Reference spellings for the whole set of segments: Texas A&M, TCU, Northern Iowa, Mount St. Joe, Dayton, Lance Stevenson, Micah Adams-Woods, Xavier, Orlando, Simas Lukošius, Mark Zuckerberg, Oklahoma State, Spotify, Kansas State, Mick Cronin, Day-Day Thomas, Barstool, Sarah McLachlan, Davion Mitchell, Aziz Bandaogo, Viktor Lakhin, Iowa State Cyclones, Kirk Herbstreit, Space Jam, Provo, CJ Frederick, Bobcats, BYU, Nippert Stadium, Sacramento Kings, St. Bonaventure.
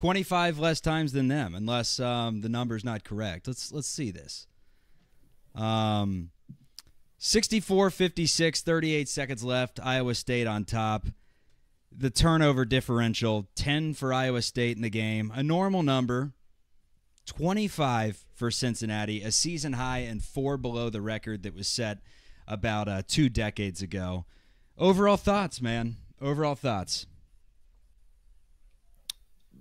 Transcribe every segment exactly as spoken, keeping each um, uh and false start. twenty-five less times than them, unless um, the number's not correct. Let's let's see this. Um, sixty-four fifty-six, thirty-eight seconds left. Iowa State on top. The turnover differential, ten for Iowa State in the game. A normal number, twenty-five for Cincinnati, a season high and four below the record that was set about uh, two decades ago. Overall thoughts, man. Overall thoughts.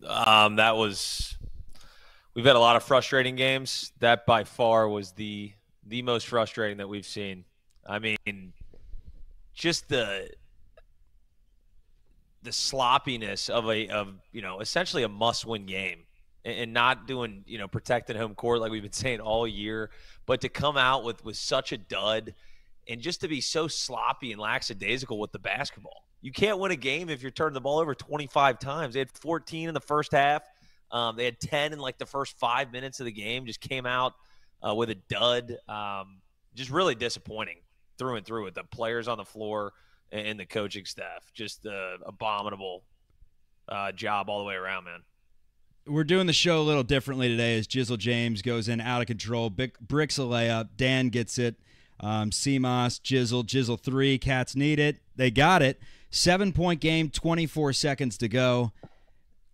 Um, that was – we've had a lot of frustrating games. That by far was the the most frustrating that we've seen. I mean, just the the sloppiness of a of you know essentially a must-win game, and, and not doing you know protecting home court like we've been saying all year, but to come out with with such a dud and just to be so sloppy and lackadaisical with the basketball. You can't win a game if you're turning the ball over twenty-five times. They had fourteen in the first half. Um, they had ten in, like, the first five minutes of the game. Just came out uh, with a dud. Um, just really disappointing through and through with the players on the floor and, and the coaching staff. Just uh, abominable uh, job all the way around, man. We're doing the show a little differently today as Jizzle James goes in out of control. Bic- bricks a layup. Dan gets it. Um, Simas, Jizzle, Jizzle three. Cats need it. They got it. Seven-point game, twenty-four seconds to go.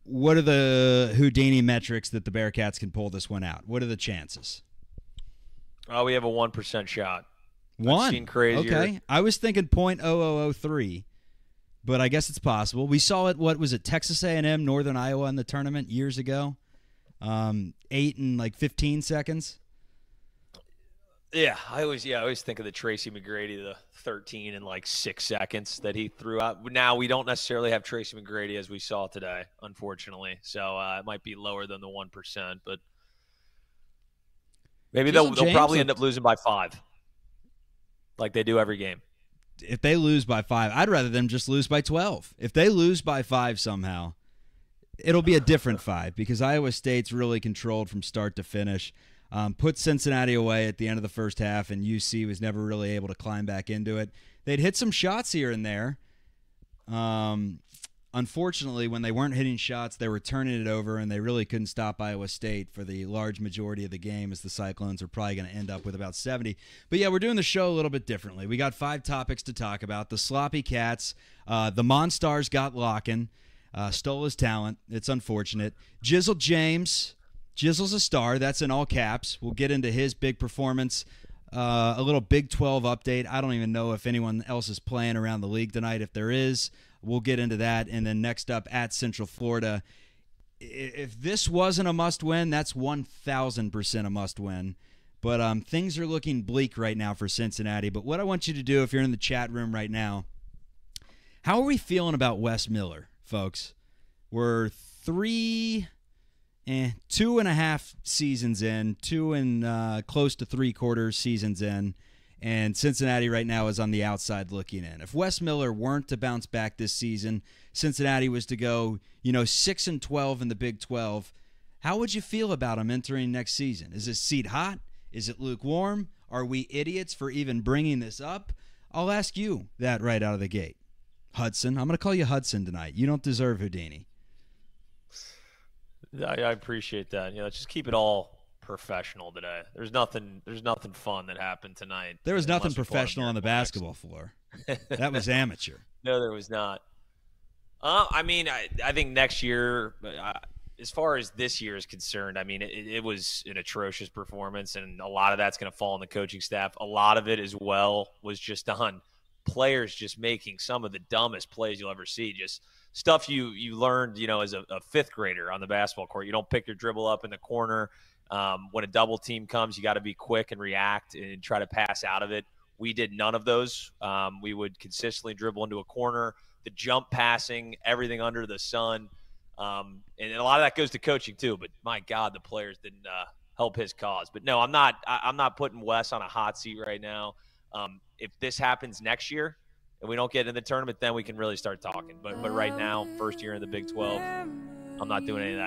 What are the Houdini metrics that the Bearcats can pull this one out? What are the chances? Oh, we have a one percent shot. One? I've seen crazier. Okay. I was thinking point zero zero zero three, but I guess it's possible. We saw it, what was it, Texas A and M, Northern Iowa in the tournament years ago? Um, eight and like fifteen seconds? Yeah, I always yeah, I always think of the Tracy McGrady, the thirteen in like six seconds that he threw out. Now we don't necessarily have Tracy McGrady as we saw today, unfortunately. So uh, it might be lower than the one percent, but maybe they'll, they'll probably end up losing by five, like they do every game. If they lose by five, I'd rather them just lose by twelve. If they lose by five somehow, it'll be a different five because Iowa State's really controlled from start to finish. Um, put Cincinnati away at the end of the first half, and U C was never really able to climb back into it. They'd hit some shots here and there. Um, unfortunately, when they weren't hitting shots, they were turning it over, and they really couldn't stop Iowa State for the large majority of the game, as the Cyclones are probably going to end up with about seventy. But, yeah, we're doing the show a little bit differently. We got five topics to talk about. The sloppy Cats, uh, the Monstars got Lakhin, uh, stole his talent. It's unfortunate. Jizzle James. Jizzle's a star. That's in all caps. We'll get into his big performance. Uh, a little Big twelve update. I don't even know if anyone else is playing around the league tonight. If there is, we'll get into that. And then next up at Central Florida, if this wasn't a must-win, that's one thousand percent a must-win. But um, things are looking bleak right now for Cincinnati. But what I want you to do if you're in the chat room right now, how are we feeling about Wes Miller, folks? We're three... Eh, two and a half seasons in, two and uh, close to three quarters seasons in, and Cincinnati right now is on the outside looking in. If Wes Miller weren't to bounce back this season, Cincinnati was to go, you know, six and twelve in the Big twelve. How would you feel about him entering next season? Is this seat hot? Is it lukewarm? Are we idiots for even bringing this up? I'll ask you that right out of the gate, Hudson. I'm going to call you Hudson tonight. You don't deserve Houdini. I appreciate that. You know, just keep it all professional today. There's nothing. There's nothing fun that happened tonight. There was nothing professional on the basketball floor. That was amateur. No, there was not. Uh, I mean, I, I think next year, uh, as far as this year is concerned, I mean, it, it was an atrocious performance, and a lot of that's going to fall on the coaching staff. A lot of it as well was just on players just making some of the dumbest plays you'll ever see. Just stuff you you learned, you know, as a, a fifth grader on the basketball court. You don't pick your dribble up in the corner. Um, when a double team comes, you got to be quick and react and try to pass out of it. We did none of those. Um, we would consistently dribble into a corner, the jump passing, everything under the sun. Um, and a lot of that goes to coaching too, but my God, the players didn't uh, help his cause. But no, I'm not, I, I'm not putting Wes on a hot seat right now. Um, if this happens next year, and we don't get in the tournament, then we can really start talking. But but right now, first year in the Big twelve, I'm not doing any of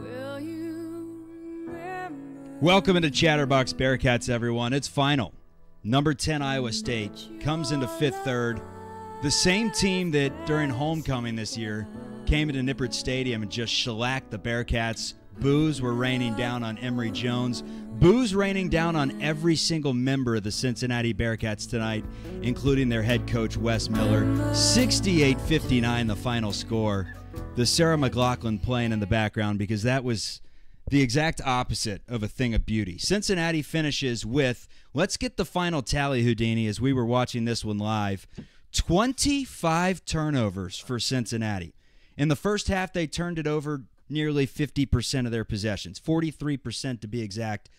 that. Welcome into Chatterbox Bearcats, everyone. It's final. Number ten Iowa State comes into Fifth Third. The same team that during homecoming this year came into Nippert Stadium and just shellacked the Bearcats. Boos were raining down on Emory Jones. Boos raining down on every single member of the Cincinnati Bearcats tonight, including their head coach, Wes Miller. sixty-eight fifty-nine, the final score. The Sarah McLachlan playing in the background, because that was the exact opposite of a thing of beauty. Cincinnati finishes with, let's get the final tally, Houdini, as we were watching this one live, twenty-five turnovers for Cincinnati. In the first half, they turned it over nearly fifty percent of their possessions, forty-three percent to be exact.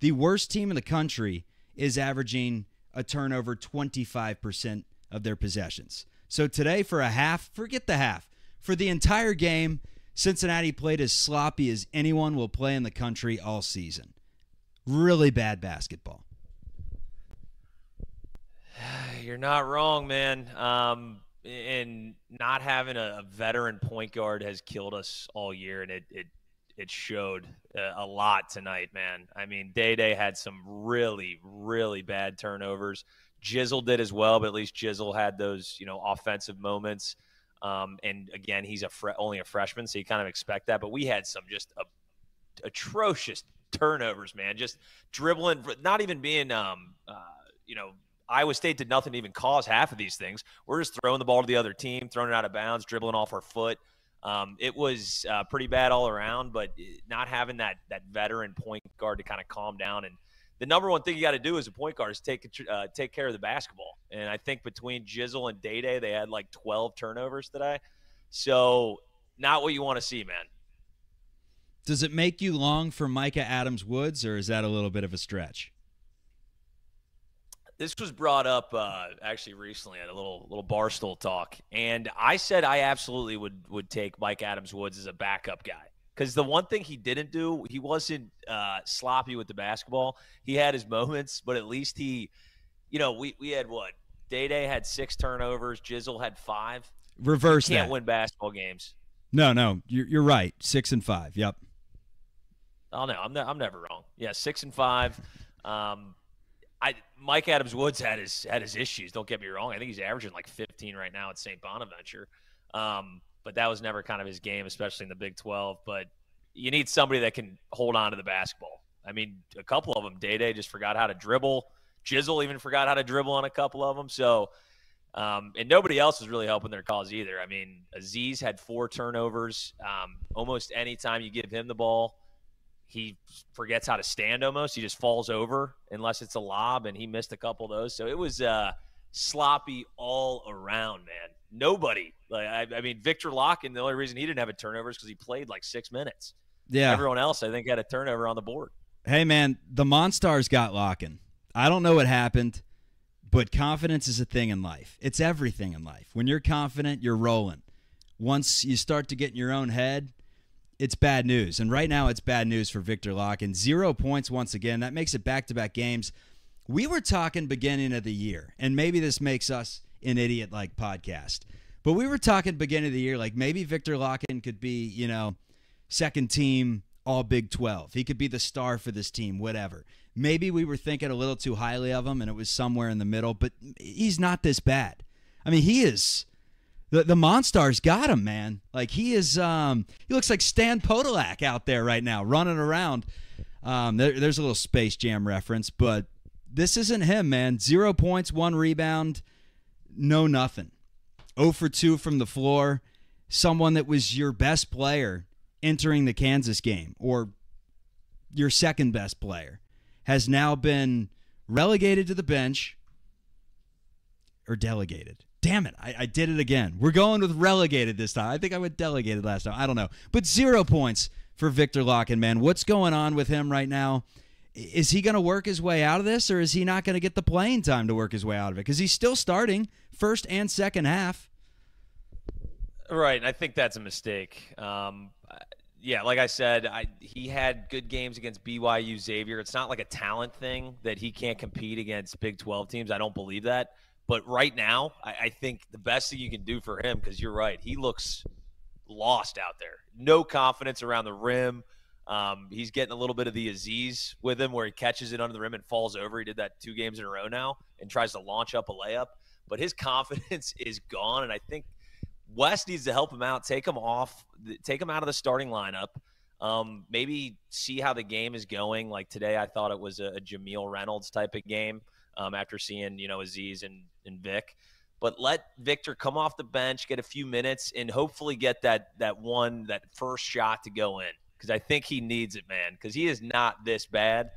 The worst team in the country is averaging a turnover twenty-five percent of their possessions. So today, for a half, forget the half, for the entire game, Cincinnati played as sloppy as anyone will play in the country all season. Really bad basketball. You're not wrong, man. Um, and not having a veteran point guard has killed us all year, and it it it showed a lot tonight, man. I mean, Day-Day had some really, really bad turnovers. Jizzle did as well, but at least Jizzle had those, you know, offensive moments. Um, and again, he's a fre only a freshman, so you kind of expect that. But we had some just a atrocious turnovers, man. Just dribbling, not even being, um, uh, you know, Iowa State did nothing to even cause half of these things. We're just throwing the ball to the other team, throwing it out of bounds, dribbling off our foot. Um, it was uh, pretty bad all around, but not having that that veteran point guard to kind of calm down. And the number one thing you got to do as a point guard is take uh, take care of the basketball. And I think between Jizzle and Day-Day, they had like twelve turnovers today. So not what you want to see, man. Does it make you long for Micah Adams-Woods, or is that a little bit of a stretch? This was brought up uh, actually recently at a little little Barstool talk, and I said I absolutely would would take Mike Adams-Woods as a backup guy, because the one thing he didn't do, he wasn't uh, sloppy with the basketball. He had his moments, but at least he, you know, we we had what Day-Day had six turnovers, Jizzle had five. Reverse, you can't that. win basketball games. No, no, you're you're right. Six and five. Yep. Oh no, I'm not, I'm never wrong. Yeah, six and five. Um, I, Mike Adams-Woods had his had his issues. Don't get me wrong. I think he's averaging like fifteen right now at Saint Bonaventure, um, but that was never kind of his game, especially in the Big twelve. But you need somebody that can hold on to the basketball. I mean, a couple of them, Day-Day just forgot how to dribble. Jizzle even forgot how to dribble on a couple of them. So, um, and nobody else was really helping their cause either. I mean, Aziz had four turnovers. Um, almost any time you give him the ball, he forgets how to stand almost. He just falls over unless it's a lob, and he missed a couple of those. So it was uh, sloppy all around, man. Nobody. Like, I, I mean, Viktor Lakhin, the only reason he didn't have a turnover is because he played like six minutes. Yeah. Everyone else, I think, had a turnover on the board. Hey, man, the Monstars got Lakhin. I don't know what happened, but confidence is a thing in life. It's everything in life. When you're confident, you're rolling. Once you start to get in your own head, it's bad news, and right now it's bad news for Viktor Lakhin. Zero points once again. That makes it back-to-back games. We were talking beginning of the year, and maybe this makes us an idiot-like podcast, but we were talking beginning of the year, like maybe Viktor Lakhin could be, you know, second team all Big twelve. He could be the star for this team, whatever. Maybe we were thinking a little too highly of him, and it was somewhere in the middle, but he's not this bad. I mean, he is... The, the Monstars got him, man. Like, he is, um, he looks like Stan Podolak out there right now, running around. Um, there, there's a little Space Jam reference, but this isn't him, man. Zero points, one rebound, no nothing. oh for two from the floor. Someone that was your best player entering the Kansas game, or your second best player, has now been relegated to the bench or delegated. Damn it, I, I did it again. We're going with relegated this time. I think I went delegated last time. I don't know. But zero points for Viktor Lakhin, man. What's going on with him right now? Is he going to work his way out of this, or is he not going to get the playing time to work his way out of it? Because he's still starting first and second half. Right, and I think that's a mistake. Um, yeah, like I said, I, he had good games against B Y U, Xavier. It's not like a talent thing that he can't compete against Big twelve teams. I don't believe that. But right now, I, I think the best thing you can do for him, because you're right, he looks lost out there. No confidence around the rim. Um, he's getting a little bit of the Aziz with him, where he catches it under the rim and falls over. He did that two games in a row now and tries to launch up a layup. but his confidence is gone. And I think Wes needs to help him out, take him off, take him out of the starting lineup. Um, maybe see how the game is going. Like today, I thought it was a, a Jameel Reynolds type of game um, after seeing, you know, Aziz and, and Vic. But let Viktor come off the bench, get a few minutes, and hopefully get that that one, that first shot to go in. Because I think he needs it, man, because he is not this bad.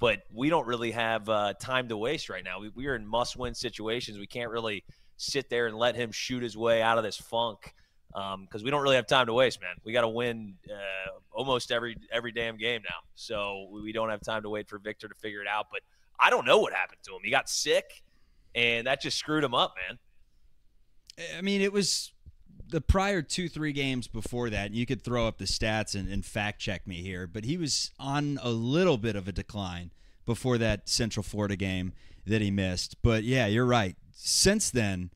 But we don't really have uh, time to waste right now. We, we are in must-win situations. We can't really sit there and let him shoot his way out of this funk um, because we don't really have time to waste, man. We got to win uh, almost every every damn game now. So we don't have time to wait for Viktor to figure it out. But I don't know what happened to him. He got sick. And that just screwed him up, man. I mean, it was the prior two, three games before that. You could throw up the stats and, and fact check me here, but he was on a little bit of a decline before that Central Florida game that he missed. But, yeah, you're right. Since then,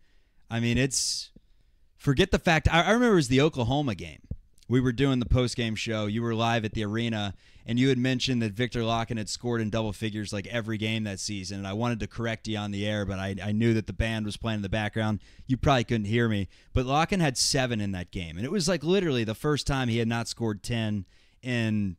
I mean, it's – forget the fact – I remember it was the Oklahoma game. We were doing the post-game show. You were live at the arena, and you had mentioned that Viktor Lakhin had scored in double figures like every game that season. And I wanted to correct you on the air, but I, I knew that the band was playing in the background. You probably couldn't hear me. But Lakhin had seven in that game. And it was like literally the first time he had not scored ten in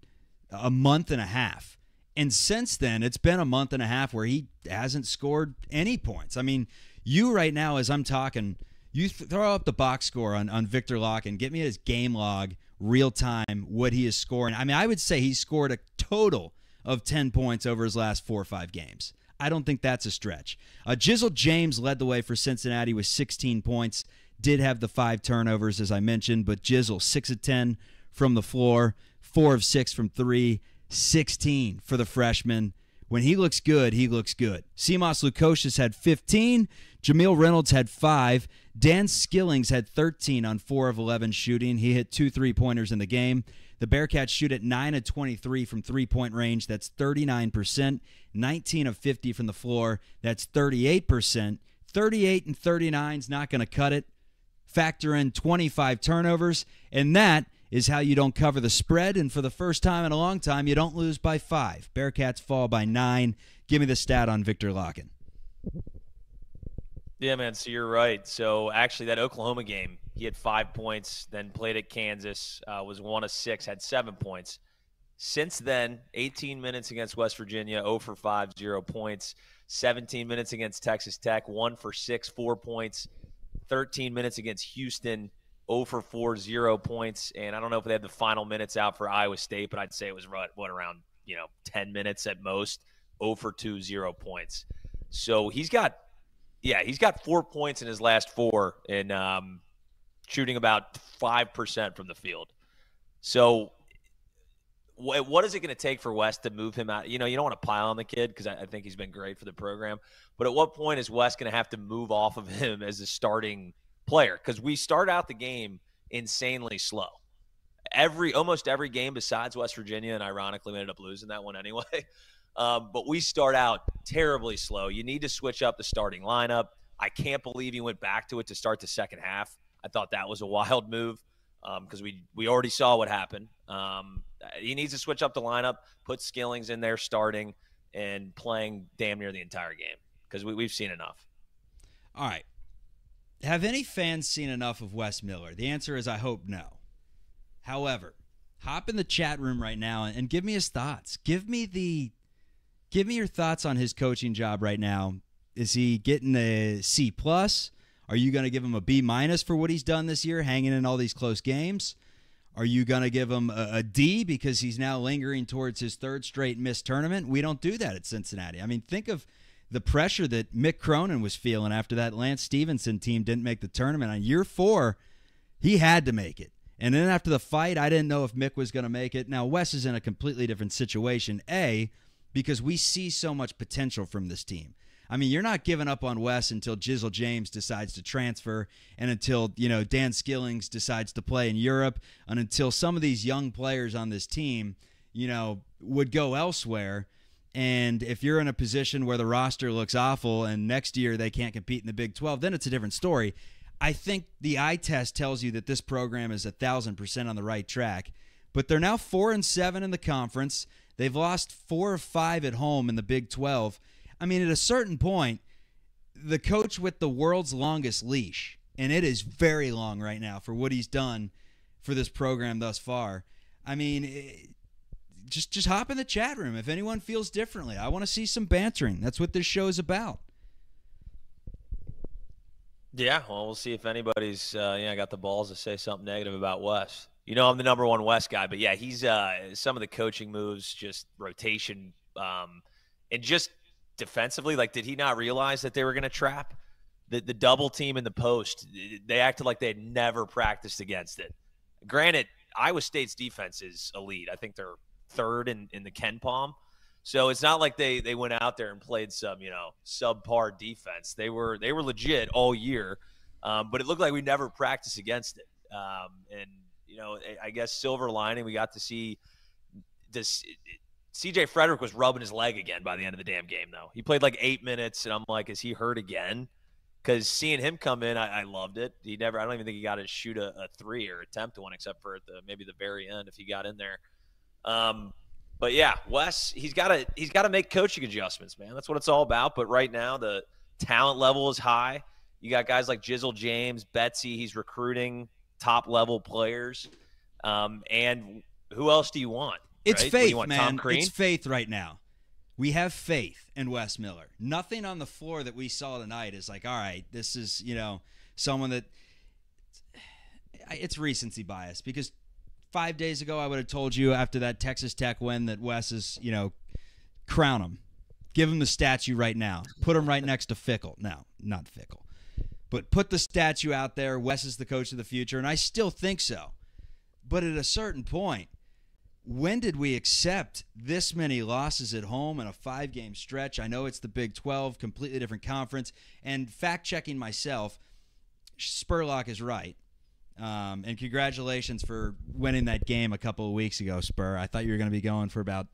a month and a half. And since then, it's been a month and a half where he hasn't scored any points. I mean, you right now, as I'm talking – you throw up the box score on, on Viktor Lakhin. Get me his game log, real time, what he is scoring. I mean, I would say he scored a total of ten points over his last four or five games. I don't think that's a stretch. Uh, Jizzle James led the way for Cincinnati with sixteen points. Did have the five turnovers, as I mentioned, but Jizzle, six of ten from the floor, four of six from three, sixteen for the freshman. When he looks good, he looks good. Simas Lukošius had fifteen. Jameel Reynolds had five. Dan Skillings had thirteen on four of eleven shooting. He hit two three-pointers in the game. The Bearcats shoot at nine of twenty-three from three-point range. That's thirty-nine percent. nineteen of fifty from the floor. That's thirty-eight percent. thirty-eight and thirty-nine is not going to cut it. Factor in twenty-five turnovers, and that is how you don't cover the spread, and for the first time in a long time, you don't lose by five. Bearcats fall by nine. Give me the stat on Viktor Lakhin. Yeah, man, so you're right. So, actually, that Oklahoma game, he had five points, then played at Kansas, uh, was one of six, had seven points. Since then, eighteen minutes against West Virginia, zero for five, zero points. seventeen minutes against Texas Tech, one for six, four points. thirteen minutes against Houston, zero for four, zero points. And I don't know if they had the final minutes out for Iowa State, but I'd say it was right, what, around, you know, ten minutes at most, zero for two, zero points. So he's got, yeah, he's got four points in his last four and um, shooting about five percent from the field. So wh what is it going to take for Wes to move him out? You know, you don't want to pile on the kid because I, I think he's been great for the program. But at what point is Wes going to have to move off of him as a starting player, because we start out the game insanely slow. Every almost every game besides West Virginia, and ironically we ended up losing that one anyway. Um, but we start out terribly slow. You need to switch up the starting lineup. I can't believe he went back to it to start the second half. I thought that was a wild move because um, we we already saw what happened. Um, he needs to switch up the lineup, put Skillings in there starting and playing damn near the entire game because we, we've seen enough. All right. Have any fans seen enough of Wes Miller? The answer is I hope no. However, hop in the chat room right now and give me his thoughts. Give me the give me your thoughts on his coaching job right now. Is he getting a C plus? Are you going to give him a B minus for what he's done this year, hanging in all these close games? Are you going to give him a, a D because he's now lingering towards his third straight missed tournament? We don't do that at Cincinnati. I mean, think of the pressure that Mick Cronin was feeling after that Lance Stevenson team didn't make the tournament. On year four, he had to make it. And then after the fight, I didn't know if Mick was going to make it. Now, Wes is in a completely different situation, A, because we see so much potential from this team. I mean, you're not giving up on Wes until Jizzle James decides to transfer and until, you know, Dan Skillings decides to play in Europe and until some of these young players on this team, you know, would go elsewhere. And if you're in a position where the roster looks awful and next year they can't compete in the Big twelve, then it's a different story. I think the eye test tells you that this program is one thousand percent on the right track. But they're now four and seven in the conference. They've lost four or five at home in the Big twelve. I mean, at a certain point, the coach with the world's longest leash, and it is very long right now for what he's done for this program thus far. I mean, it, just just hop in the chat room if anyone feels differently. I want to see some bantering. That's what this show is about. Yeah, well, we'll see if anybody's uh, yeah got the balls to say something negative about Wes. You know, I'm the number one Wes guy, but yeah, he's uh, some of the coaching moves, just rotation, um, and just defensively. Like, did he not realize that they were going to trap the the double team in the post? They acted like they had never practiced against it. Granted, Iowa State's defense is elite. I think they're third in in the Ken Palm. So it's not like they they went out there and played some, you know, subpar defense. They were they were legit all year, um, but it looked like we never practiced against it. Um, and you know, I guess silver lining, we got to see this. C J Frederick was rubbing his leg again by the end of the damn game, though. He played like eight minutes, and I'm like, is he hurt again? Because seeing him come in, I, I loved it. He never, I don't even think he got to shoot a, a three or attempt one, except for at the maybe the very end if he got in there. Um, But yeah, Wes, he's got to he's got to make coaching adjustments, man. That's what it's all about. But right now, the talent level is high. You got guys like Jizzle James, Betsy. He's recruiting top level players. Um, and who else do you want? It's right? faith, want, man. It's faith right now. We have faith in Wes Miller. Nothing on the floor that we saw tonight is like, all right, this is, you know, someone that it's recency bias because. Five days ago, I would have told you after that Texas Tech win that Wes is, you know, crown him. Give him the statue right now. Put him right next to Fickle. No, not Fickle. But put the statue out there. Wes is the coach of the future, and I still think so. But at a certain point, when did we accept this many losses at home in a five-game stretch? I know it's the Big twelve, completely different conference. And fact-checking myself, Spurlock is right. Um, and congratulations for winning that game a couple of weeks ago, Spur. I thought you were going to be going for about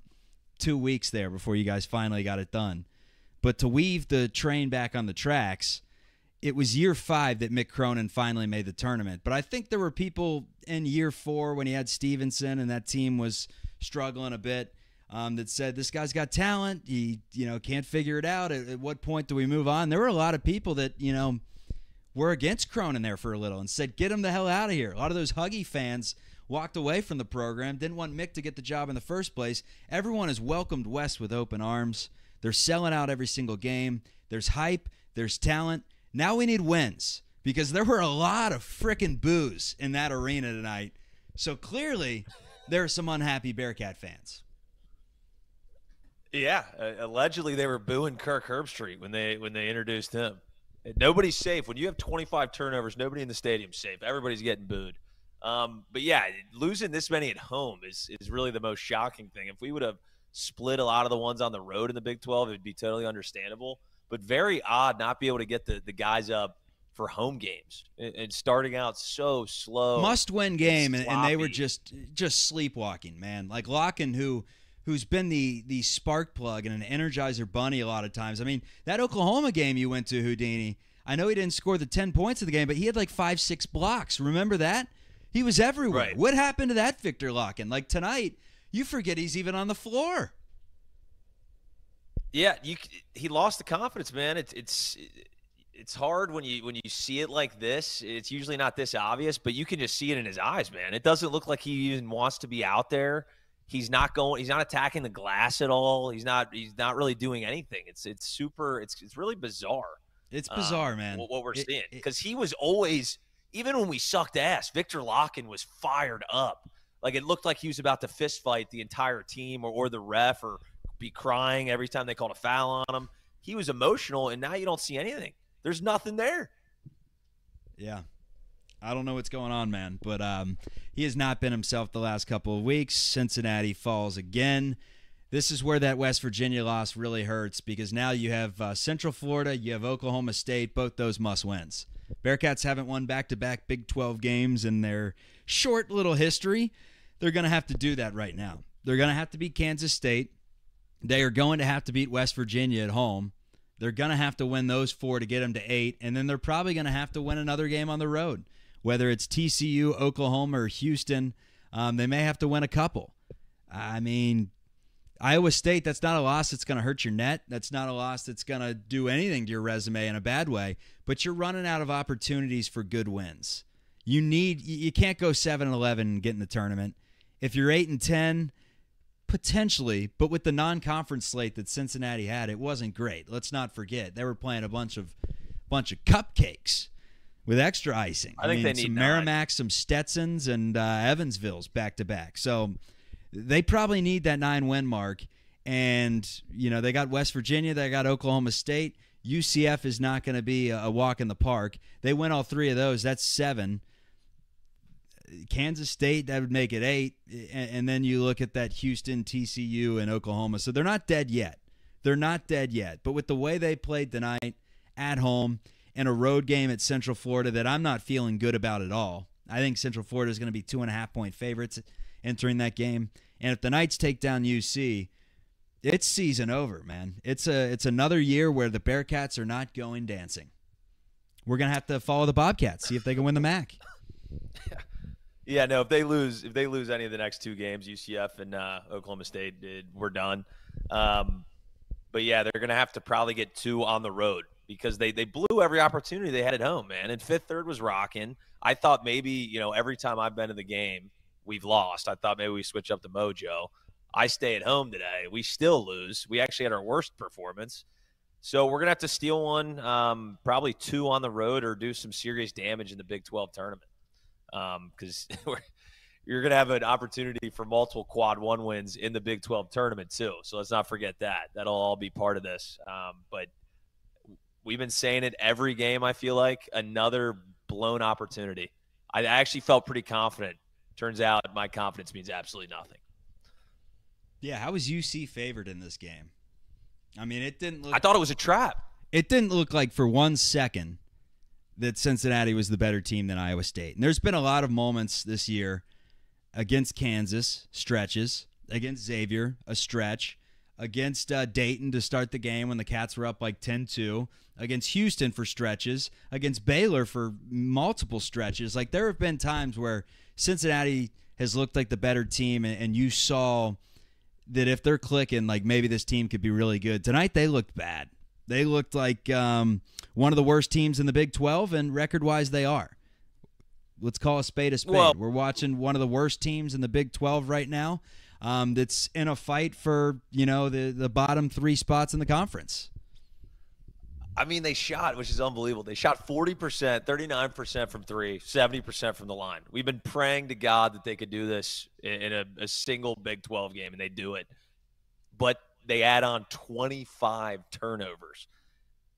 two weeks there before you guys finally got it done. But to weave the train back on the tracks, it was year five that Mick Cronin finally made the tournament. But I think there were people in year four when he had Stevenson and that team was struggling a bit um, that said, this guy's got talent. He, you know, can't figure it out. At, at what point do we move on? There were a lot of people that, you know, were against Cronin there for a little and said, get him the hell out of here. A lot of those Huggy fans walked away from the program, didn't want Mick to get the job in the first place. Everyone has welcomed Wes with open arms. They're selling out every single game. There's hype. There's talent. Now we need wins because there were a lot of frickin' boos in that arena tonight. So clearly there are some unhappy Bearcat fans. Yeah, uh, allegedly they were booing Kirk Herbstreit when they when they introduced him. Nobody's safe. When you have twenty-five turnovers, nobody in the stadium's safe. Everybody's getting booed. Um, but, yeah, losing this many at home is is really the most shocking thing. If we would have split a lot of the ones on the road in the Big twelve, it would be totally understandable. But very odd not be able to get the, the guys up for home games and, and starting out so slow. Must-win game, and, and they were just just sleepwalking, man. Like Lakhin, who – who's been the the spark plug and an energizer bunny a lot of times. I mean, that Oklahoma game you went to, Houdini, I know he didn't score the ten points of the game, but he had like five, six blocks. Remember that? He was everywhere. Right. What happened to that Viktor Lakhin? Like tonight, you forget he's even on the floor. Yeah, you he lost the confidence, man. It's it's it's hard when you when you see it like this. It's usually not this obvious, but you can just see it in his eyes, man. It doesn't look like he even wants to be out there. He's not going. He's not attacking the glass at all. He's not. He's not really doing anything. It's it's super. It's it's really bizarre. It's bizarre, um, man. What, what we're it, seeing because he was always, even when we sucked ass, Viktor Lakhin was fired up. Like it looked like he was about to fist fight the entire team or, or the ref or be crying every time they called a foul on him. He was emotional, and now you don't see anything. There's nothing there. Yeah. I don't know what's going on, man, but um, he has not been himself the last couple of weeks. Cincinnati falls again. This is where that West Virginia loss really hurts because now you have uh, Central Florida, you have Oklahoma State, both those must-wins. Bearcats haven't won back-to-back Big twelve games in their short little history. They're going to have to do that right now. They're going to have to beat Kansas State. They are going to have to beat West Virginia at home. They're going to have to win those four to get them to eight, and then they're probably going to have to win another game on the road. Whether it's T C U, Oklahoma, or Houston, um, they may have to win a couple. I mean, Iowa State, that's not a loss that's going to hurt your net. That's not a loss that's going to do anything to your resume in a bad way. But you're running out of opportunities for good wins. You need you can't go seven and eleven and get in the tournament. If you're eight and ten, potentially, but with the non-conference slate that Cincinnati had, it wasn't great. Let's not forget. They were playing a bunch of bunch of cupcakes with extra icing. I, I think mean, they need some Merrimack, some Stetsons, and uh, Evansville's back-to-back. So they probably need that nine-win mark. And, you know, they got West Virginia. They got Oklahoma State. U C F is not going to be a walk in the park. They win all three of those. That's seven. Kansas State, that would make it eight. And then you look at that Houston, T C U, and Oklahoma. So they're not dead yet. They're not dead yet. But with the way they played tonight at home and a road game at Central Florida that I'm not feeling good about at all, I think Central Florida is going to be two-and-a-half-point favorites entering that game. And if the Knights take down U C, it's season over, man. It's a it's another year where the Bearcats are not going dancing. We're gonna have to follow the Bobcats, see if they can win the M A C. Yeah, yeah no. If they lose, if they lose any of the next two games, U C F and uh, Oklahoma State, it, we're done. Um, but yeah, they're gonna have to probably get two on the road because they they blew every opportunity they had at home, man. And Fifth Third was rocking. I thought maybe you know every time I've been to the game, we've lost. I thought maybe we switch up the mojo. I stay at home today. We still lose. We actually had our worst performance. So we're going to have to steal one, um, probably two on the road, or do some serious damage in the Big twelve tournament. Because um, you're going to have an opportunity for multiple quad one wins in the Big twelve tournament too. So let's not forget that. That'll all be part of this. Um, but we've been saying it every game, I feel like. Another blown opportunity. I actually felt pretty confident. Turns out my confidence means absolutely nothing. Yeah, how was U C favored in this game? I mean, it didn't look... I thought it was a trap. It didn't look like for one second that Cincinnati was the better team than Iowa State. And there's been a lot of moments this year against Kansas, stretches, against Xavier, a stretch, against uh, Dayton to start the game when the Cats were up like ten two, against Houston for stretches, against Baylor for multiple stretches. Like, there have been times where Cincinnati has looked like the better team, and, and you saw... that if they're clicking, like maybe this team could be really good. Tonight they looked bad. They looked like um, one of the worst teams in the Big twelve, and record-wise they are. Let's call a spade a spade. Well, we're watching one of the worst teams in the Big twelve right now um, that's in a fight for, you know, the, the bottom three spots in the conference. I mean, they shot, which is unbelievable. They shot forty percent, thirty-nine percent from three, seventy percent from the line. We've been praying to God that they could do this in a, a single Big twelve game, and they do it. But they add on twenty-five turnovers.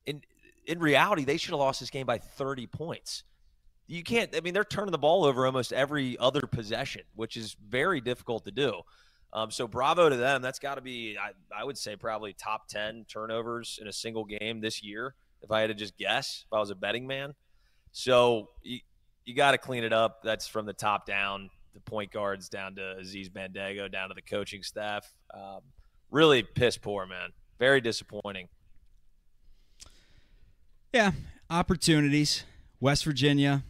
In, in reality, they should have lost this game by thirty points. You can't – I mean, they're turning the ball over almost every other possession, which is very difficult to do. Um, so bravo to them. That's got to be, I, I would say, probably top ten turnovers in a single game this year, if I had to just guess, if I was a betting man. So you, you got to clean it up. That's from the top down, the point guards down to Aziz Bandaogo, down to the coaching staff. Um, really piss poor, man. Very disappointing. Yeah, opportunities. West Virginia,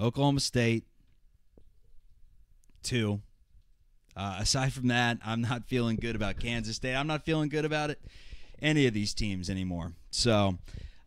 Oklahoma State, two. Uh, aside from that, I'm not feeling good about Kansas State. I'm not feeling good about it, any of these teams anymore. So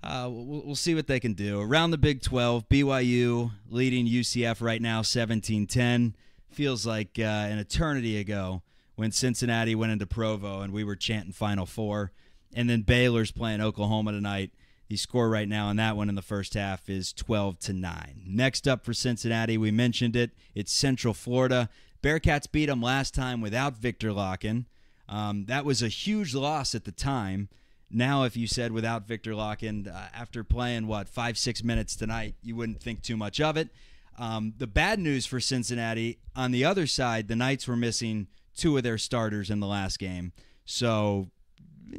uh, we'll, we'll see what they can do. Around the Big twelve, B Y U leading U C F right now seventeen ten. Feels like uh, an eternity ago when Cincinnati went into Provo and we were chanting Final Four. And then Baylor's playing Oklahoma tonight. The score right now on that one in the first half is twelve to nine. Next up for Cincinnati, we mentioned it, it's Central Florida. Bearcats beat them last time without Viktor Lakhin. Um, that was a huge loss at the time. Now, if you said without Viktor Lakhin, uh, after playing, what, five, six minutes tonight, you wouldn't think too much of it. Um, the bad news for Cincinnati, on the other side, the Knights were missing two of their starters in the last game. So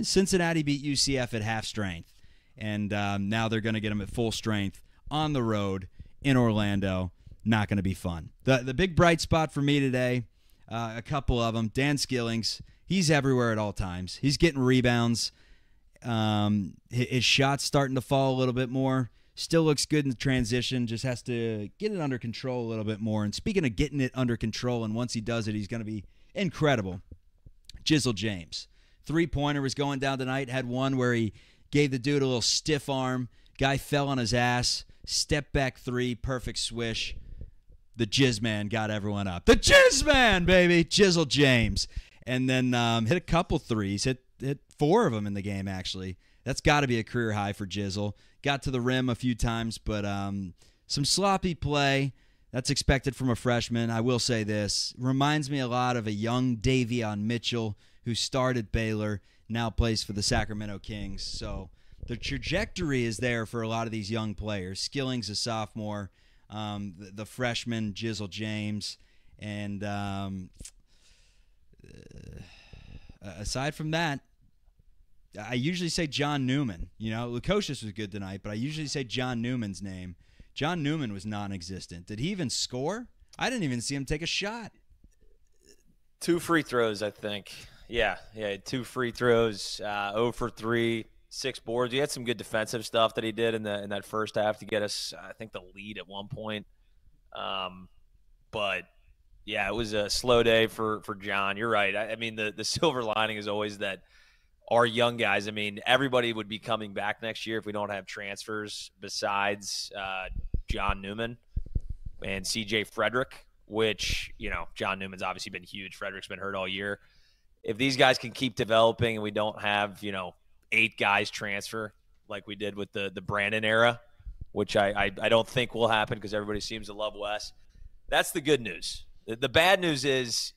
Cincinnati beat U C F at half strength, and um, now they're going to get them at full strength on the road in Orlando. Not going to be fun. The the big bright spot for me today, uh, a couple of them. Dan Skillings, he's everywhere at all times. He's getting rebounds. Um, his, his shot's starting to fall a little bit more. Still looks good in the transition. Just has to get it under control a little bit more. And speaking of getting it under control, and once he does it, he's going to be incredible. Jizzle James. Three-pointer was going down tonight, had one where he gave the dude a little stiff arm. Guy fell on his ass. Step back three, perfect swish. The Jizz Man got everyone up. The Jizz Man, baby! Jizzle James. And then um, hit a couple threes. Hit, hit four of them in the game, actually. That's got to be a career high for Jizzle. Got to the rim a few times, but um, some sloppy play. That's expected from a freshman. I will say this. Reminds me a lot of a young Davion Mitchell who started Baylor, now plays for the Sacramento Kings. So the trajectory is there for a lot of these young players. Skillings, a sophomore, um, the, the freshman, Jizzle James. And um, aside from that, I usually say John Newman. You know, Lukošius was good tonight, but I usually say John Newman's name. John Newman was non-existent. Did he even score? I didn't even see him take a shot. Two free throws, I think. Yeah, yeah, two free throws, uh, zero for three, six boards. He had some good defensive stuff that he did in the in that first half to get us, I think, the lead at one point. Um, but, yeah, it was a slow day for, for John. You're right. I, I mean, the, the silver lining is always that our young guys, I mean, everybody would be coming back next year if we don't have transfers besides uh, John Newman and C J Frederick, which, you know, John Newman's obviously been huge. Frederick's been hurt all year. If these guys can keep developing and we don't have, you know, eight guys transfer like we did with the the Brandon era, which I, I, I don't think will happen because everybody seems to love Wes, that's the good news. The, the bad news is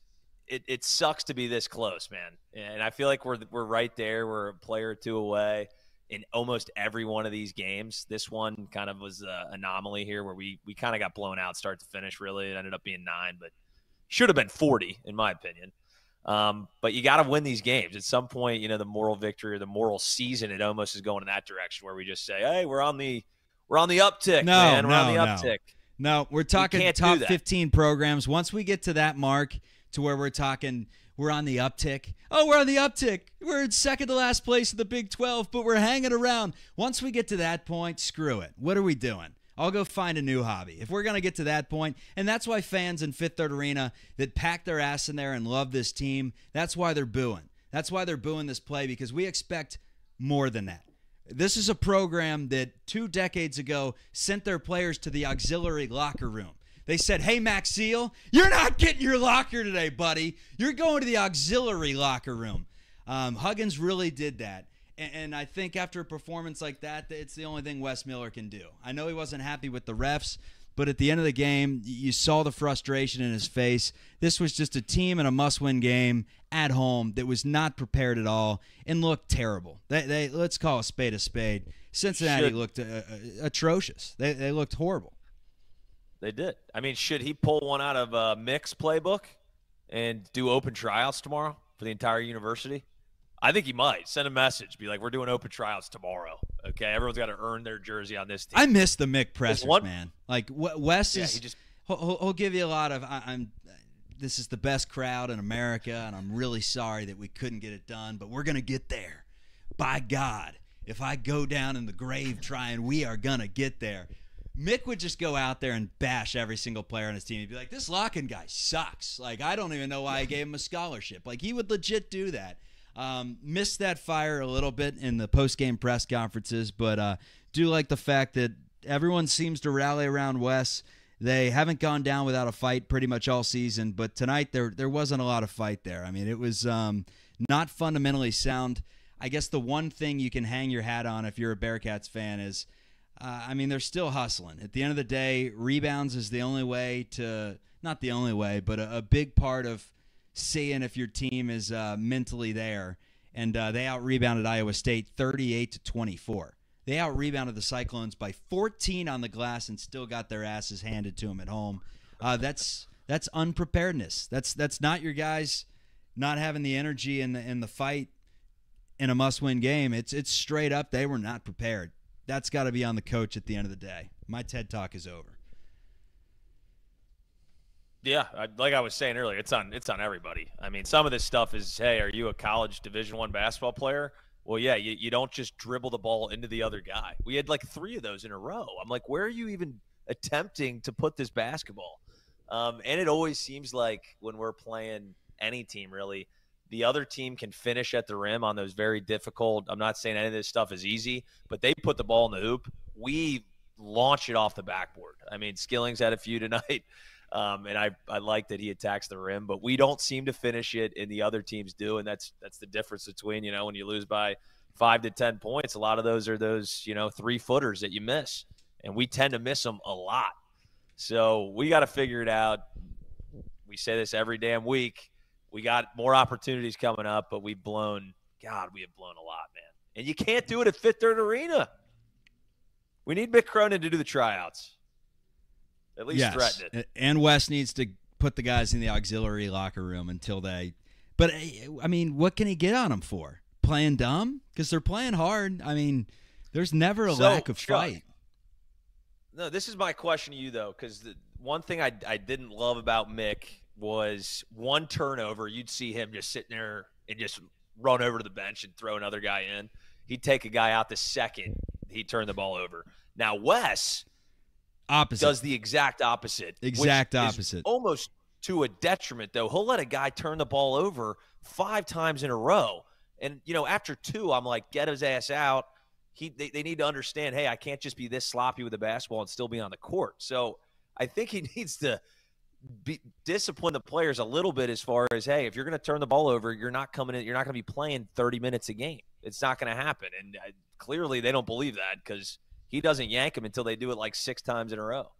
It, it sucks to be this close, man. And I feel like we're we're right there. We're a player or two away in almost every one of these games. This one kind of was an anomaly here where we, we kind of got blown out start to finish, really. It ended up being nine, but should have been forty, in my opinion. Um, but you got to win these games. At some point, you know, the moral victory or the moral season, it almost is going in that direction where we just say, hey, we're on the we're on the uptick, no, man. We're no, on the uptick. No, no we're talking we top fifteen programs. Once we get to that mark – to where we're talking, we're on the uptick. Oh, we're on the uptick. We're in second to last place in the Big twelve, but we're hanging around. Once we get to that point, screw it. What are we doing? I'll go find a new hobby. If we're going to get to that point, and that's why fans in Fifth Third Arena that pack their ass in there and love this team, that's why they're booing. That's why they're booing this play, because we expect more than that. This is a program that two decades ago sent their players to the auxiliary locker room. They said, hey, Max Seal, you're not getting your locker today, buddy. You're going to the auxiliary locker room. Um, Huggins really did that. And, and I think after a performance like that, it's the only thing Wes Miller can do. I know he wasn't happy with the refs, but at the end of the game, you saw the frustration in his face. This was just a team in a must-win game at home that was not prepared at all and looked terrible. They, they let's call a spade a spade. Cincinnati Shit. looked uh, atrocious. They, they looked horrible. They did. I mean, should he pull one out of uh, Mick's playbook and do open tryouts tomorrow for the entire university? I think he might. Send a message. Be like, we're doing open tryouts tomorrow. Okay, everyone's got to earn their jersey on this team. I miss the Mick pressers, one, man. Like, Wes is yeah, – he just, he'll, he'll give you a lot of I, I'm. this is the best crowd in America, and I'm really sorry that we couldn't get it done, but we're going to get there. By God, if I go down in the grave trying, we are going to get there. Mick would just go out there and bash every single player on his team. He'd be like, this Lakhin guy sucks. Like, I don't even know why I gave him a scholarship. Like, he would legit do that. Um, missed that fire a little bit in the post-game press conferences, but uh, do like the fact that everyone seems to rally around Wes. They haven't gone down without a fight pretty much all season, but tonight there there wasn't a lot of fight there. I mean, it was um, not fundamentally sound. I guess the one thing you can hang your hat on if you're a Bearcats fan is, Uh, I mean, they're still hustling. At the end of the day, rebounds is the only way to – not the only way, but a, a big part of seeing if your team is uh, mentally there. And uh, they out-rebounded Iowa State thirty-eight to twenty-four. They out-rebounded the Cyclones by fourteen on the glass and still got their asses handed to them at home. Uh, that's that's unpreparedness. That's that's not your guys not having the energy and the, and the fight in a must-win game. It's, it's straight up they were not prepared. That's got to be on the coach at the end of the day. My TED Talk is over. Yeah, I, like I was saying earlier, it's on it's on everybody. I mean, some of this stuff is, hey, are you a college Division One basketball player? Well, yeah, you, you don't just dribble the ball into the other guy. We had like three of those in a row. I'm like, where are you even attempting to put this basketball? Um, and it always seems like when we're playing any team, really, The other team can finish at the rim on those very difficult. I'm not saying any of this stuff is easy, but they put the ball in the hoop. We launch it off the backboard. I mean, Skillings had a few tonight, um, and I, I like that he attacks the rim, but we don't seem to finish it, and the other teams do, and that's that's the difference between, you know, when you lose by five to ten points, a lot of those are those, you know, three-footers that you miss, and we tend to miss them a lot. So we got to figure it out. We say this every damn week. We got more opportunities coming up, but we've blown – God, we have blown a lot, man. And you can't do it at Fifth Third Arena. We need Mick Cronin to do the tryouts. At least yes. threaten it. And Wes needs to put the guys in the auxiliary locker room until they – but, I mean, what can he get on them for? Playing dumb? Because they're playing hard. I mean, there's never a so, lack of Chuck, fight. No, this is my question to you, though, because the one thing I, I didn't love about Mick – was one turnover, you'd see him just sitting there and just run over to the bench and throw another guy in. He'd take a guy out the second he turned the ball over. Now Wes opposite does the exact opposite. Exact opposite. Almost to a detriment, though. He'll let a guy turn the ball over five times in a row. And, you know, after two, I'm like, get his ass out. He they, they need to understand, hey, I can't just be this sloppy with the basketball and still be on the court. So I think he needs to – Be, discipline the players a little bit as far as, hey, if you're going to turn the ball over, you're not coming in, you're not going to be playing thirty minutes a game. It's not going to happen. And I, clearly they don't believe that, because he doesn't yank them until they do it like six times in a row.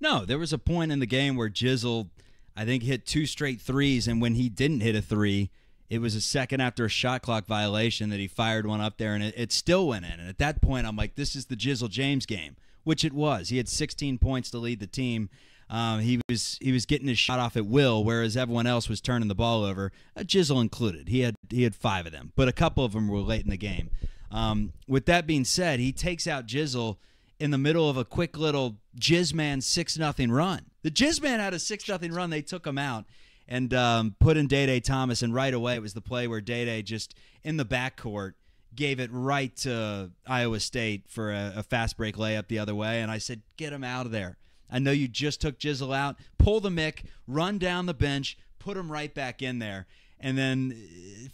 No, there was a point in the game where Jizzle, I think, hit two straight threes, and when he didn't hit a three, it was a second after a shot clock violation that he fired one up there, and it, it still went in. And at that point, I'm like, this is the Jizzle James game, which it was. He had sixteen points to lead the team. Um, he was he was getting his shot off at will, whereas everyone else was turning the ball over, uh, Jizzle included. He had he had five of them, but a couple of them were late in the game. Um, with that being said, he takes out Jizzle in the middle of a quick little Jizzman six nothing run. The Jizzman had a six nothing run. They took him out and um, put in Day-Day Thomas, and right away it was the play where Day-Day just in the backcourt gave it right to Iowa State for a, a fast break layup the other way, and I said, get him out of there. I know you just took Jizzle out. Pull the Mick, run down the bench, put him right back in there. And then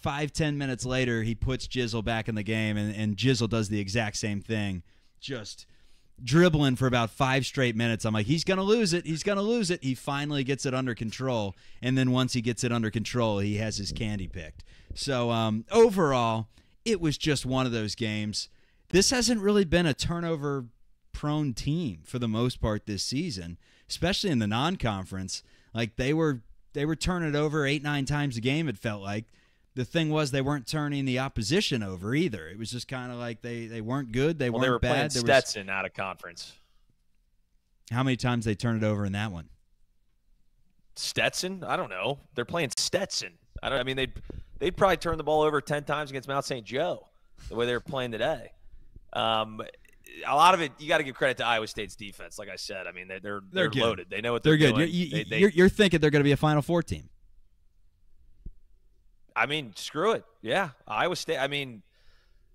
five, ten minutes later, he puts Jizzle back in the game, and, and Jizzle does the exact same thing, just dribbling for about five straight minutes. I'm like, he's going to lose it. He's going to lose it. He finally gets it under control, and then once he gets it under control, he has his candy picked. So um, overall, it was just one of those games. This hasn't really been a turnover prone team for the most part this season, especially in the non-conference. Like they were they were turning it over eight, nine times a game, it felt like. The thing was, they weren't turning the opposition over either. It was just kind of like they they weren't good, they well, weren't they were bad. They were playing Stetson out of conference. How many times they turned it over in that one? Stetson? I don't know. They're playing Stetson. I don't I mean they'd they'd probably turn the ball over ten times against Mount Saint Joe, the way they were playing today. Um A lot of it, you got to give credit to Iowa State's defense. Like I said, I mean, they're they're, they're, they're loaded. They know what they're, they're good. Doing. You're, you, they, they, you're, you're thinking they're going to be a Final Four team. I mean, screw it. Yeah, Iowa State. I mean,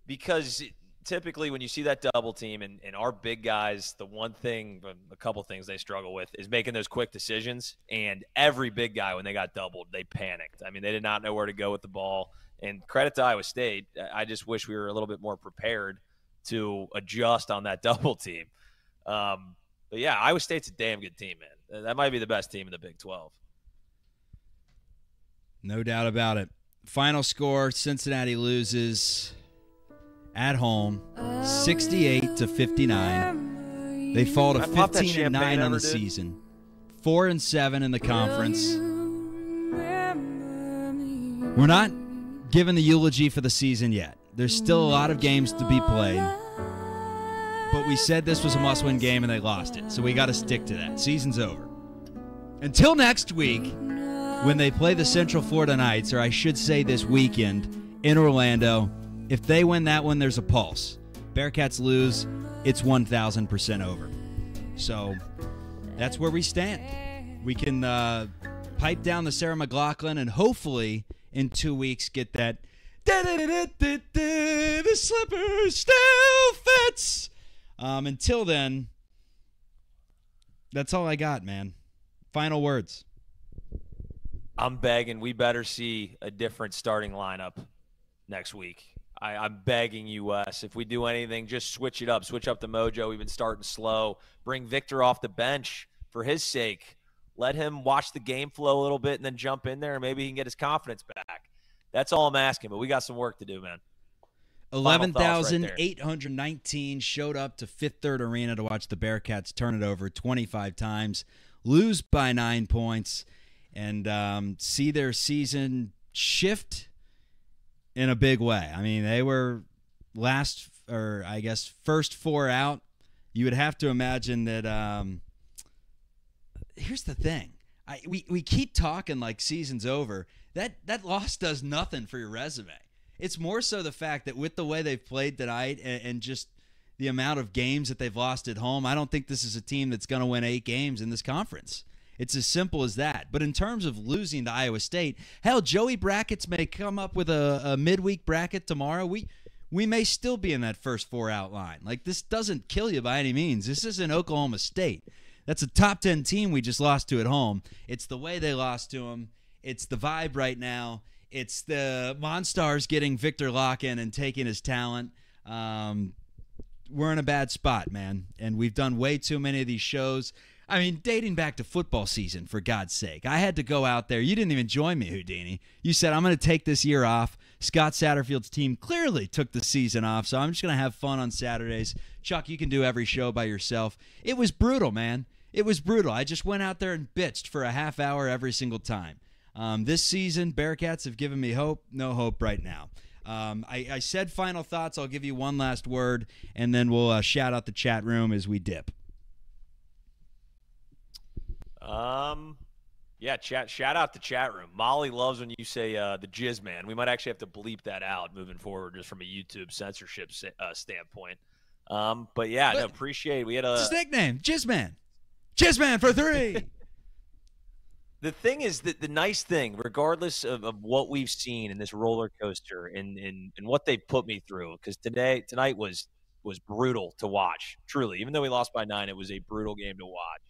because typically when you see that double team and, and our big guys, the one thing, a couple things they struggle with is making those quick decisions. And every big guy, when they got doubled, they panicked. I mean, they did not know where to go with the ball. And credit to Iowa State. I just wish we were a little bit more prepared to adjust on that double team. Um, but, yeah, Iowa State's a damn good team, man. That might be the best team in the Big twelve. No doubt about it. Final score, Cincinnati loses at home sixty-eight to fifty-nine. They fall to fifteen and nine on the season, four and seven in the conference. We're not giving the eulogy for the season yet. There's still a lot of games to be played, but we said this was a must-win game, and they lost it, so we got to stick to that. Season's over. Until next week, when they play the Central Florida Knights, or I should say this weekend, in Orlando, if they win that one, there's a pulse. Bearcats lose, it's one thousand percent over. So that's where we stand. We can uh, pipe down the Sarah McLachlan and hopefully in two weeks get that Da, da, da, da, da, da, the slipper still fits. Um, until then, that's all I got, man. Final words. I'm begging we better see a different starting lineup next week. I, I'm begging you, Wes. If we do anything, just switch it up. Switch up the mojo. We've been starting slow. Bring Viktor off the bench for his sake. Let him watch the game flow a little bit and then jump in there, and maybe he can get his confidence back. That's all I'm asking, but we got some work to do, man. eleven thousand eight hundred nineteen showed up to Fifth Third Arena to watch the Bearcats turn it over twenty-five times, lose by nine points, and um, see their season shift in a big way. I mean, they were last, or I guess first four out. You would have to imagine that um, – here's the thing. I, we, we keep talking like season's over. That that loss does nothing for your resume. It's more so the fact that with the way they've played tonight and, and just the amount of games that they've lost at home, I don't think this is a team that's going to win eight games in this conference. It's as simple as that. But in terms of losing to Iowa State, hell, Joey Brackets may come up with a, a midweek bracket tomorrow. We, we may still be in that first four out line. Like, this doesn't kill you by any means. This isn't Oklahoma State. That's a top ten team we just lost to at home. It's the way they lost to them. It's the vibe right now. It's the Monstars getting Viktor Lakhin and taking his talent. Um, we're in a bad spot, man, and we've done way too many of these shows. I mean, dating back to football season, for God's sake. I had to go out there. You didn't even join me, Houdini. You said, I'm going to take this year off. Scott Satterfield's team clearly took the season off, so I'm just going to have fun on Saturdays. Chuck, you can do every show by yourself. It was brutal, man. It was brutal. I just went out there and bitched for a half hour every single time. Um, this season, Bearcats have given me hope. No hope right now. Um, I, I said final thoughts. I'll give you one last word, and then we'll uh, shout out the chat room as we dip. Um, yeah, chat, shout out the chat room. Molly loves when you say uh, the jizz man. We might actually have to bleep that out moving forward just from a YouTube censorship uh, standpoint. Um, but, yeah, no, appreciate it. We had a – his nickname, jizz man. Jizz man for three. The thing is that the nice thing, regardless of, of what we've seen in this roller coaster and, and, and what they've put me through, because today tonight was was brutal to watch, truly. Even though we lost by nine, it was a brutal game to watch.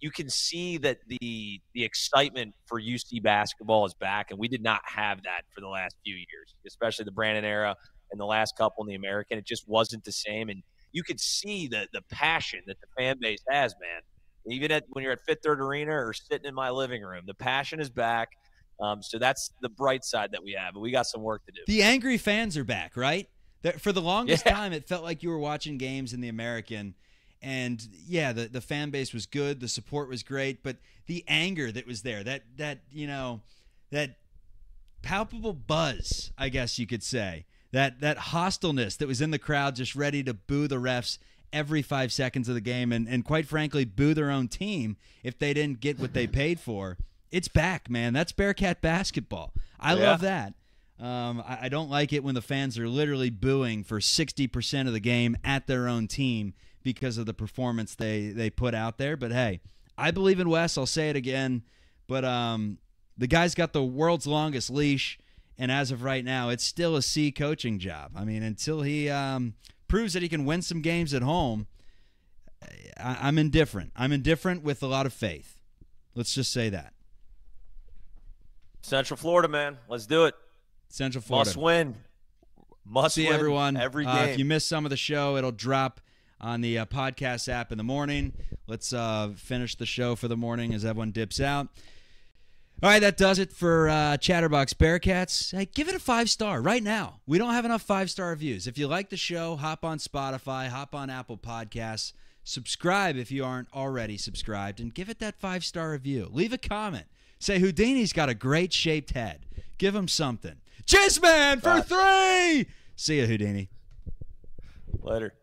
You can see that the the excitement for U C basketball is back, and we did not have that for the last few years, especially the Brandon era and the last couple in the American. It just wasn't the same, and you could see the the passion that the fan base has, man. Even at, when you're at Fifth Third Arena or sitting in my living room, the passion is back. Um, so that's the bright side that we have, but we got some work to do. The angry fans are back, right? For the longest yeah. time, it felt like you were watching games in the American. And, yeah, the, the fan base was good. The support was great. But the anger that was there, that, that you know, that palpable buzz, I guess you could say, that, that hostileness that was in the crowd just ready to boo the refs every five seconds of the game and, and quite frankly, boo their own team if they didn't get what they paid for. It's back, man. That's Bearcat basketball. I yeah. love that. Um, I, I don't like it when the fans are literally booing for sixty percent of the game at their own team because of the performance they, they put out there. But, hey, I believe in Wes. I'll say it again. But um, the guy's got the world's longest leash, and as of right now, it's still a C coaching job. I mean, until he um, – proves that he can win some games at home, I, I'm indifferent. I'm indifferent with a lot of faith. Let's just say that. Central Florida, man. Let's do it. Central Florida. Must win. Must See win everyone. Every game. Uh, if you miss some of the show, it'll drop on the uh, podcast app in the morning. Let's uh, finish the show for the morning as everyone dips out. All right, that does it for uh, Chatterbox Bearcats. Hey, give it a five-star right now. We don't have enough five-star reviews. If you like the show, hop on Spotify, hop on Apple Podcasts. Subscribe if you aren't already subscribed, and give it that five-star review. Leave a comment. Say, Houdini's got a great-shaped head. Give him something. Jizzman for three! See you, Houdini. Later.